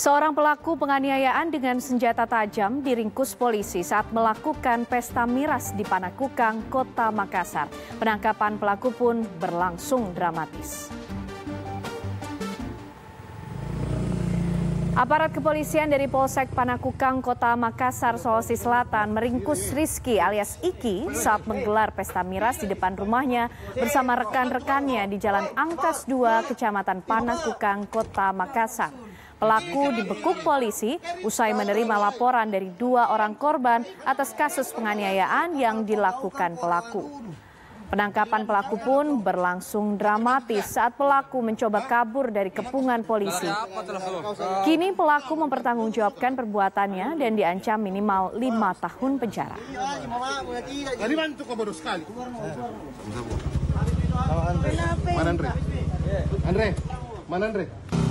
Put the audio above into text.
Seorang pelaku penganiayaan dengan senjata tajam diringkus polisi saat melakukan pesta miras di Panakukang, Kota Makassar. Penangkapan pelaku pun berlangsung dramatis. Aparat kepolisian dari Polsek Panakukang, Kota Makassar, Sulawesi Selatan meringkus Rizky alias Iki saat menggelar pesta miras di depan rumahnya bersama rekan-rekannya di Jalan Angkas 2, Kecamatan Panakukang, Kota Makassar. Pelaku dibekuk polisi usai menerima laporan dari dua orang korban atas kasus penganiayaan yang dilakukan pelaku. Penangkapan pelaku pun berlangsung dramatis saat pelaku mencoba kabur dari kepungan polisi. Kini pelaku mempertanggungjawabkan perbuatannya dan diancam minimal 5 tahun penjara. Mana Andre?